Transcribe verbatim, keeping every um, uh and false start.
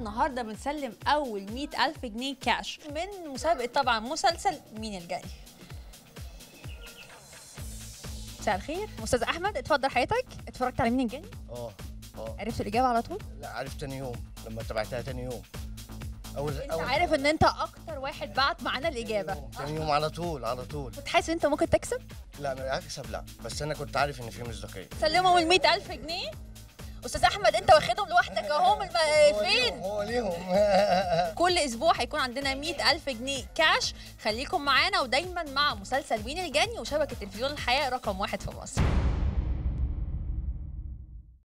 النهارده بنسلم اول مئة ألف جنيه كاش من مسابقه طبعا مسلسل مين الجاني. مساء الخير استاذ احمد، اتفضل حياتك. اتفرجت على مين الجاني؟ اه اه عرفت الاجابه على طول؟ لا، عرفت تاني يوم لما تبعتها. تاني يوم اول انت أول عارف ان انت اكتر واحد بعت معانا الاجابه. تاني يوم, تاني يوم على طول على طول. كنت حاسس انت ممكن تكسب؟ لا انا اكسب لا، بس انا كنت عارف ان في مصداقيه. سلموا ال مئة ألف جنيه استاذ احمد، انت واخدهم لوحدك اهم فين؟ هو ليهم. كل اسبوع هيكون عندنا مئة ألف جنيه كاش، خليكم معانا ودايما مع مسلسل مين الجاني وشبكه تلفزيون الحياه رقم واحد في مصر.